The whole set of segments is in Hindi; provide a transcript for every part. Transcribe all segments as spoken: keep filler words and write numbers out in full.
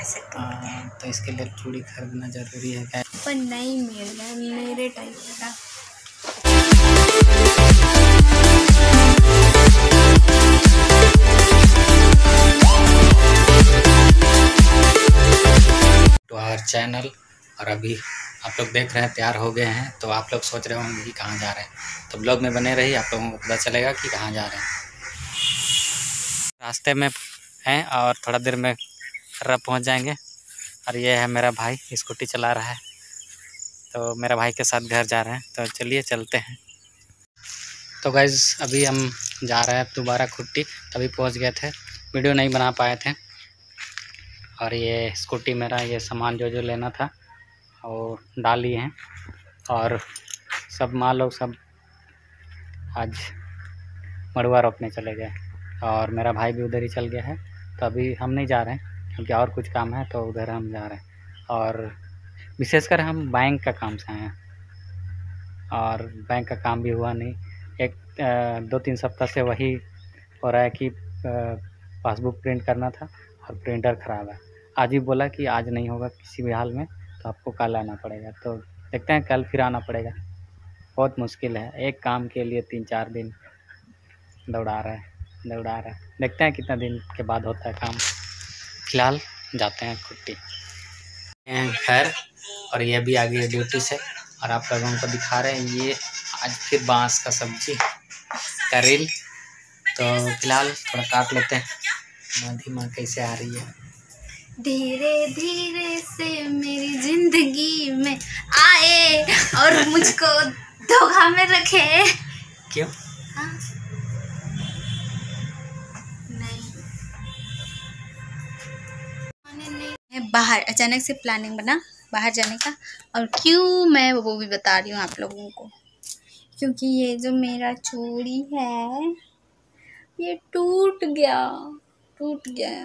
पैसे टूट गए, तो इसके लिए चूड़ी खरीदना जरूरी है क्या? पर नहीं मिल रहा मेरे टाइप का। तो आवर चैनल, और अभी आप लोग देख रहे हैं तैयार हो गए हैं, तो आप लोग सोच रहे होंगे कि कहाँ जा रहे हैं, तो ब्लॉग में बने रही, आप लोगों को पता चलेगा कि कहाँ जा रहे हैं। रास्ते में हैं और थोड़ा देर में खर्रा पहुँच जाएंगे। और ये है मेरा भाई, स्कूटी चला रहा है, तो मेरा भाई के साथ घर जा रहे हैं, तो चलिए चलते हैं। तो गाइस अभी हम जा रहे हैं दोबारा खुट्टी, तभी पहुँच गए थे, वीडियो नहीं बना पाए थे। और ये स्कूटी मेरा, ये सामान जो जो लेना था वो डाल लिए हैं, और सब माँ लोग सब आज मड़ुआ रोपने चले गए, और मेरा भाई भी उधर ही चल गया है। तो अभी हम नहीं जा रहे हैं क्योंकि और कुछ काम है, तो उधर हम जा रहे हैं। और विशेषकर हम बैंक का काम से आए हैं, और बैंक का काम भी हुआ नहीं, एक दो तीन सप्ताह से वही हो रहा है कि पासबुक प्रिंट करना था और प्रिंटर ख़राब है। आज ही बोला कि आज नहीं होगा किसी भी हाल में, तो आपको कल आना पड़ेगा। तो देखते हैं, कल फिर आना पड़ेगा। बहुत मुश्किल है, एक काम के लिए तीन चार दिन दौड़ा रहे हैं दौड़ा रहा है। देखते हैं कितना दिन के बाद होता है काम। फिलहाल जाते हैं खुट्टी खैर। और ये भी आ गई है ड्यूटी से, और आप लोगों को दिखा रहे हैं ये आज फिर बांस का सब्जी करेल। तो फिलहाल थोड़ा काट लेते हैं। माधी माँ कैसे आ रही है? धीरे धीरे से मेरी जिंदगी में आए और मुझको धोखा में रखे। क्यों? हाँ? बाहर अचानक से प्लानिंग बना बाहर जाने का, और क्यों मैं वो भी बता रही हूँ आप लोगों को, क्योंकि ये जो मेरा चूड़ी है ये टूट गया टूट गया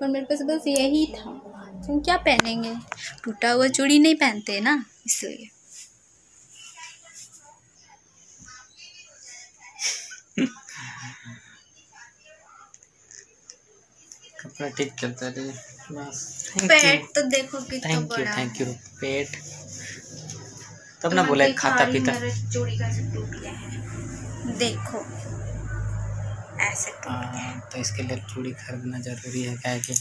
पर मेरे पास बस यही था। तुम क्या पहनेंगे? टूटा हुआ चूड़ी नहीं पहनते ना, इसलिए। कपड़ा ठीक चलता रहे बस। पेट तो देखो कितना बड़ा। Thank you pet. तब ना बोला खाता पीता। चूड़ी का से टूट गया है, देखो ऐसे टूट गया। तो इसके लिए चूड़ी खरीदना जरूरी है क्या? कि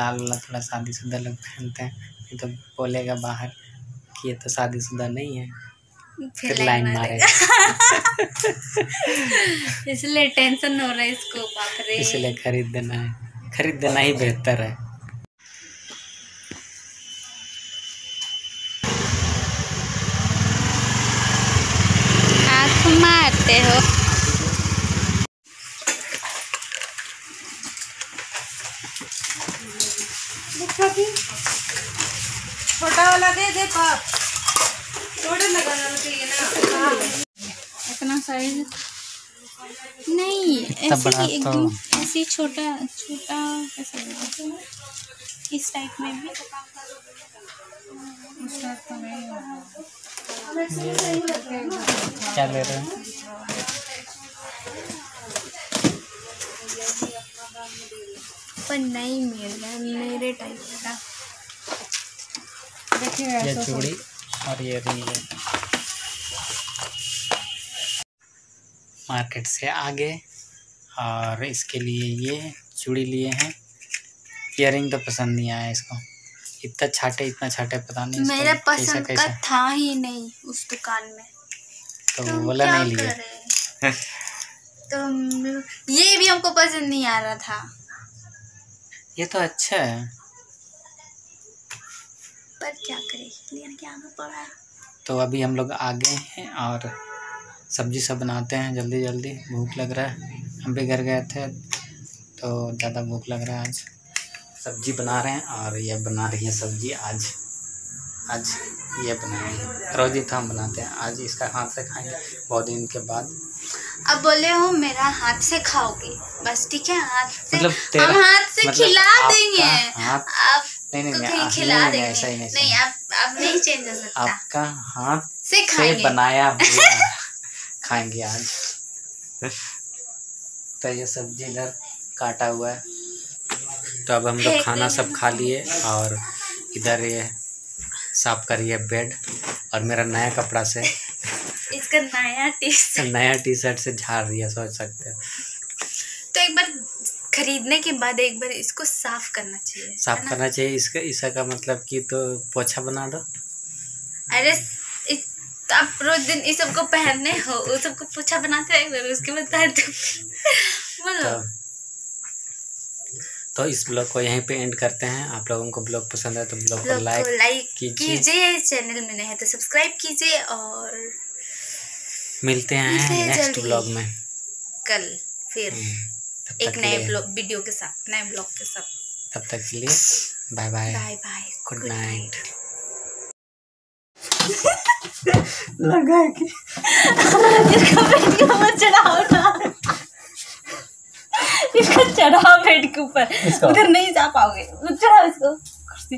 लाल वाला थोड़ा शादीशुदा लोग पहनते हैं, तो बोलेगा बाहर कि ये तो शादीशुदा नहीं है, फिर लाइन मारेगा। इसलिए टेंशन हो रहा है इसको, बाप रे। इसलिए खरीद देना है, खरीद देना ही बेहतर है। आँख मारते हो। छोटा वाला दे दे पाप, थोड़े लगाना चाहिए ना। इतना साइज नहीं, ऐसे तो ऐसे छोटा छोटा कैसा इस टाइप में भी क्या ले रहे हैं? पर नहीं मिल रहा मेरे टाइप का। देखिए ये चूड़ी और ये रिंग मार्केट से आगे, और इसके लिए ये चूड़ी लिए हैं। इयररिंग तो पसंद नहीं आया इसको, इतना छाटे इतना छाटे पता नहीं मेरा पसंद का था ही नहीं उस दुकान में, तो बोला नहीं लिया। तो ये भी हमको पसंद नहीं आ रहा था। ये तो अच्छा है पर क्या करें, लेके आना पड़ा। तो अभी हम लोग आगे हैं और सब्जी सब बनाते हैं जल्दी जल्दी, भूख लग रहा है। हम भी घर गए थे तो ज़्यादा भूख लग रहा है। आज सब्जी बना रहे हैं, और ये बना रही है सब्जी। आज आज ये बनाएंगे, रोज़ ही तो हम बनाते हैं, आज इसका हाथ से खाएंगे बहुत दिन के बाद। अब बोले हो मेरा हाथ से खाओगे बस, ठीक है? हाथ से मतलब हम हाथ से मतलब खिला देंगे आप, नहीं नहीं नहीं खिला देंगे, ऐसा ही नहीं, आप आप नहीं चेंज हो सकता। आपका हाथ से बनाया हुआ खाएंगे आज। तो ये सब्जी इधर काटा हुआ है। तो अब हम लोग खाना सब खा लिए और इधर ये साफ करिए बेड और मेरा नया कपड़ा से इसका नया टी शर्ट नया टी शर्ट से झाड़ रही है, सोच सकते हो। तो एक बार खरीदने के बाद एक बार इसको साफ करना चाहिए, साफ करना चाहिए इसका इसका का मतलब कि तो पोछा बना दो। अरे तो आप रोज दिन इस सबको पहनने हो, उस सबको पोछा बनाते रहे, उसके बाद पहन दो। तो इस ब्लॉग को यहीं पे एंड करते हैं। आप लोगों को ब्लॉग पसंद है तो ब्लॉग को लाइक कीजिए, चैनल में नए हैं तो सब्सक्राइब कीजिए और मिलते हैं नेक्स्ट ब्लॉग में कल फिर एक नए ब्लॉग वीडियो के साथ, नए ब्लॉग के साथ। तब तक के लिए bye bye bye bye, good night. लगा कि इसका पेट के ऊपर चढ़ाओ ना, इसको चढ़ाओ पेट के ऊपर, उधर नहीं जा पाओगे, चढ़ाओ इसको कुर्सी।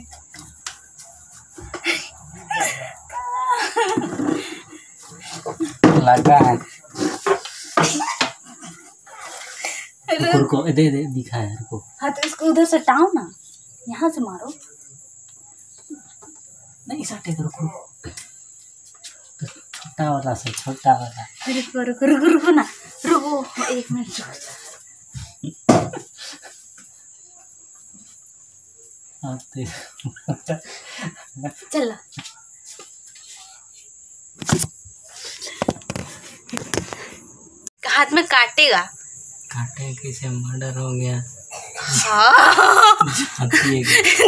लगा है कुकुर को दे दे, दिखा है इसको। हाँ तो इसको उधर से टाओ ना, यहाँ से मारो नहीं साटे तो रुको, छोटा वाला से छोटा वाला। रुको रुको रुको रुको ना, रुको एक मिनट चलो। हाथ में काटेगा, काटे कैसे, मर्डर हो गया।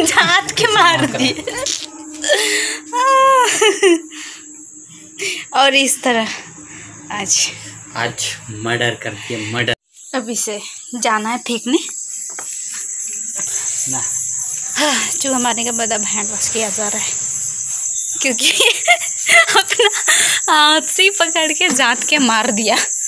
झाँट के मार दिए और इस तरह आज आज मर्डर करके मर्डर। अब इसे जाना है फेंकने ना, हाँ चूहा मारने के बाद अब हैंड वॉश किया जा रहा है क्योंकि अपना हाथ से ही पकड़ के जात के मार दिया।